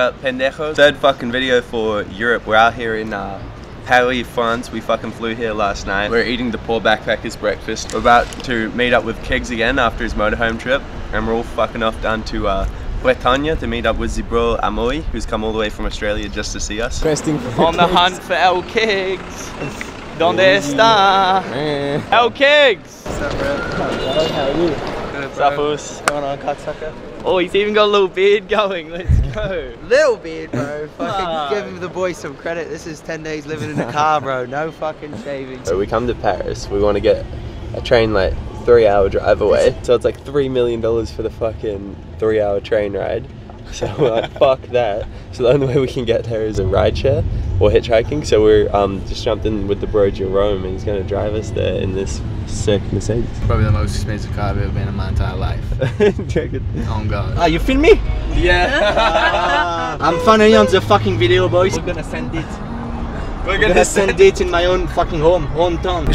up, pendejos? Third fucking video for Europe. We're out here in Paris, France. We fucking flew here last night. We're eating the poor backpackers breakfast. We're about to meet up with Kegs again after his motorhome trip, and we're all fucking off down to Bretagne to meet up with Zibro Amoy, who's come all the way from Australia just to see us. On the hunt for El Kegs. Donde está? El Kegs! What's up, bro? How are you? Good, bro. What's going on, cocksucker? Oh, he's even got a little beard going. Let's go. Little beard, bro. Fucking give the boys some credit. This is 10 days living in a car, bro. No fucking shaving. So we come to Paris. We want to get a train like 3-hour drive away. So it's like $3 million for the fucking 3-hour train ride. So we're like, fuck that. So the only way we can get there is a rideshare or hitchhiking. So we're just jumped in with the bro Jerome, and he's gonna drive us there in this sick Mercedes. Probably the most expensive car I've ever been in my entire life. Oh God. Ah, you film me? Yeah. I'm finally on the fucking video, boys. We're gonna send it. We're gonna send it in my own fucking hometown.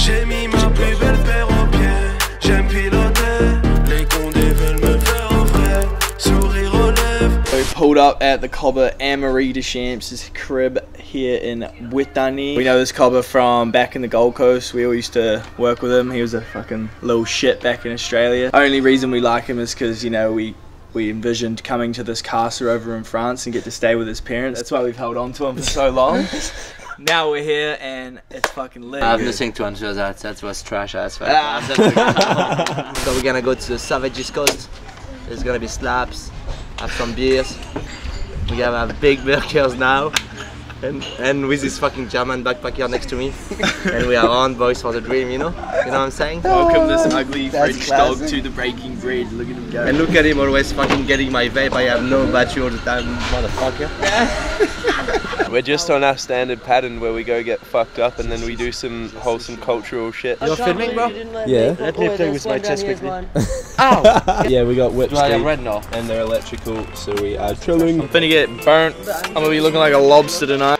Pulled up at the cobber Amaury de Champs' crib here in Brittany. We know this cobber from back in the Gold Coast. We all used to work with him. He was a fucking little shit back in Australia. Only reason we like him is because, you know, we envisioned coming to this castle over in France and get to stay with his parents. That's why we've held on to him for so long. Now we're here and it's fucking lit. I have nothing to answer that. That was trash as fuck. So we're gonna go to the Savage's Coast. There's gonna be slaps. Have some beers. We have our big burgers now, and with this fucking German backpacker next to me, and we are on, boys, for the dream, you know. You know what I'm saying? Welcome this ugly French dog to the Breaking Bread. Look at him go. And look at him always fucking getting my vape. I have no battery all the time, motherfucker. We're just on our standard pattern where we go get fucked up and then we do some wholesome cultural shit. You're filming, bro? Yeah. Let me play with my chest quickly. Ow! Yeah, we got whips. Like a red knot. And they're electrical, so we are chilling. I'm finna get burnt. I'm gonna be looking like a lobster tonight.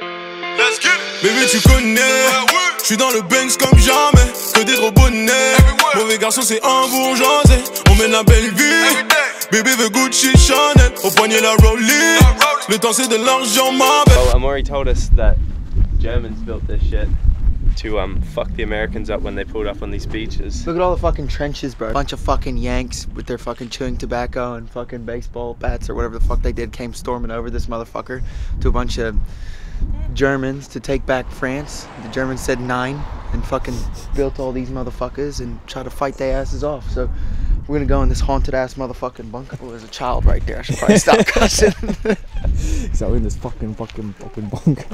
Let's get it. Baby, tu connais. Je suis dans le Benz comme jamais. Que des gros bonnets. Mauvais garçon, c'est un bourgeoisé. On mène la belle vie. Baby veut Gucci Chanel. Au poignet la Rollie. Le temps c'est de l'argent, ma belle. Well, Amaury told us that Germans built this shit to fuck the Americans up when they pulled up on these beaches. Look at all the fucking trenches, bro. Bunch of fucking Yanks with their fucking chewing tobacco and fucking baseball bats or whatever the fuck they did came storming over this motherfucker to a bunch of Germans to take back France. The Germans said 9 and fucking built all these motherfuckers and try to fight their asses off. So we're gonna go in this haunted ass motherfucking bunker. Oh, there's a child right there. I should probably stop cussing. So we're in this fucking bunker.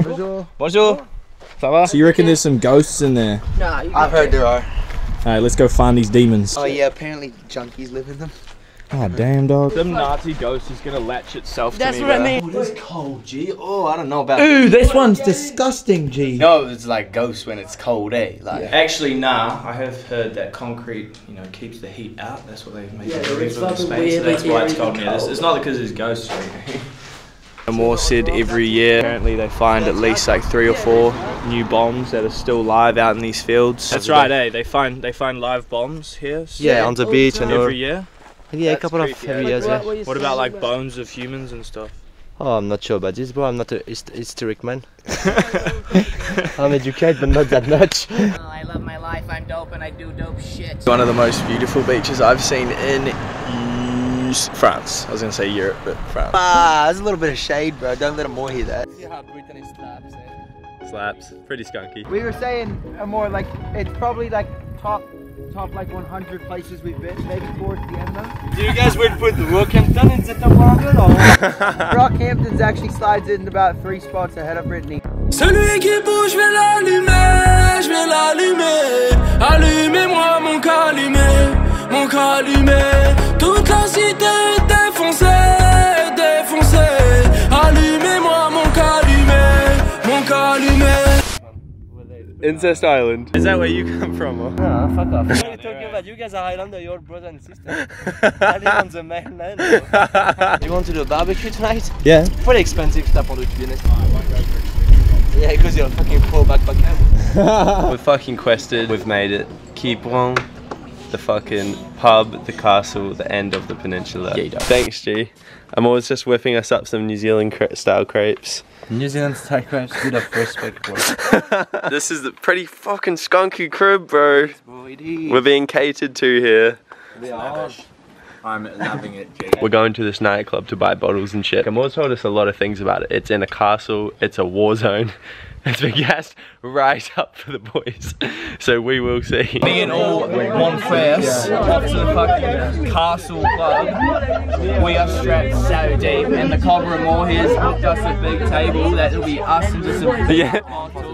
Bonjour. Bonjour. So you reckon there's some ghosts in there? Nah, I've heard there are. Alright, let's go find these demons. Oh yeah, apparently junkies live in them. Oh damn, dog. Some Nazi ghost is gonna latch itself to me. That's what I mean. Oh, this cold, G. Oh, I don't know about Ooh, this one's disgusting, G. No, it's like ghosts when it's cold, eh? Like, yeah. Actually, nah, I have heard that concrete, you know, keeps the heat out. That's what they make it really good space, so that's why it's cold near this. It's not because there's ghosts or anything. Amaury said every year apparently they find at least like 3 or 4 new bombs that are still live out in these fields. That's right, eh? They find live bombs here. So yeah, on the beach and every year. Yeah, that's a couple of years. Yeah. What about like bones of humans and stuff? Oh, I'm not sure about this, bro. I'm not a historic man. I'm educated, but not that much. Oh, I love my life. I'm dope, and I do dope shit. One of the most beautiful beaches I've seen in France. I was gonna say Europe, but France. Ah, there's a little bit of shade, bro. Don't let Amaury hear that. See how Brittany slaps, eh? Slaps. Pretty skunky. We were saying more like it's probably like top like 100 places we've been, maybe towards the end though. Do you guys would put the Rockhampton into the water or? Rockhampton's actually slides in about 3 spots ahead of Brittany. Celui qui bouge, je vais l'allumer, allumez-moi mon calumet, mon calumet. Toute la cité est défoncée, défoncée. Allumez-moi mon calumet. Incest Island. Is that where you come from? Or? No, fuck off. What are you talking about? You guys are Highlander, you're brother and sister. I live on the mainland. Do you want to do a barbecue tonight? Yeah. It's pretty expensive stuff for the business. Yeah, because you're a fucking poor backpacker. We're fucking quested. We've made it. Keep on. the fucking pub, the castle, the end of the peninsula. Yeah, you don't. Thanks, G. I'm always just whipping us up some New Zealand style crepes. New Zealand style crepes, good of respect, bro. This is the pretty fucking skunky crib, bro. We're being catered to here. We are. I'm loving it, G. We're going to this nightclub to buy bottles and shit. Amor told us a lot of things about it. It's in a castle, it's a war zone. It's been gassed right up for the boys, so we will see. Being all one first up to the fucking castle club, we are strapped so deep, and the Cobra Moore here's booked us a big table that'll be us and just a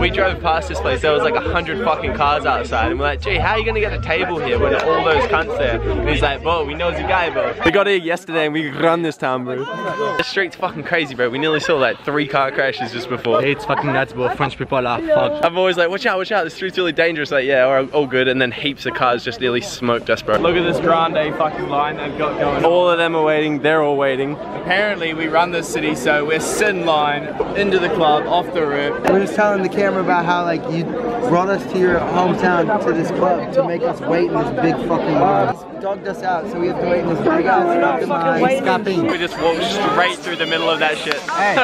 We drove past this place, there was like 100 fucking cars outside, and we're like, gee, how are you gonna get a table here when all those cunts there? And he's like, bro, we know the guy, bro. We got here yesterday and we run this town, bro. The street's fucking crazy, bro. We nearly saw like 3 car crashes just before. It's fucking nuts, bro. French people are fucked. I'm always like, watch out, the street's really dangerous. Like, yeah, all good, and then heaps of cars just nearly smoked us, bro. Look at this grande fucking line they've got going on. All of them are waiting, they're all waiting. Apparently, we run this city, so we're sin line, into the club, off the roof. We're just telling the camera about how, like, you brought us to your hometown, to this club, to make us wait in this big fucking line. Dogged us out, so we have to wait in this big ass line. We just walked straight through the middle of that shit. Hey.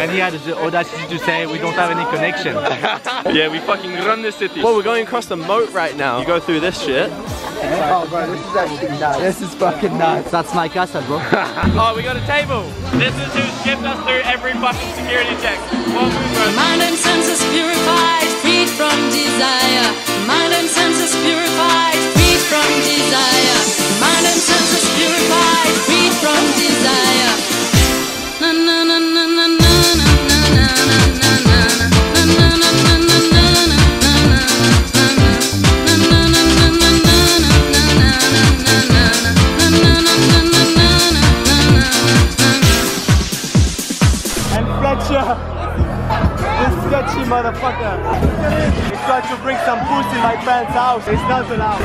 And he had the audacity to say, we don't have any connection. Yeah, we fucking run this city. Well, we're going across the moat right now. You go through this shit. Oh, bro, this is actually nuts. This is fucking nuts. That's my casa, bro. Oh, we got a table. This is who skipped us through every fucking security check. Mind and senses purified, freed from desire. Mind and senses purified, freed from desire. Mind and senses purified, freed from desire. Na na na na na na na na na na na na na na na. Sketchy motherfucker. He tried to bring some booze in my friend's house. It's not allowed.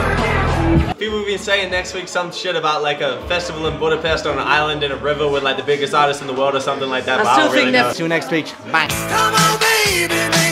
People have been saying next week some shit about like a festival in Budapest on an island in a river with like the biggest artist in the world or something like that. I still think that's due next week. Bye. Come on, baby.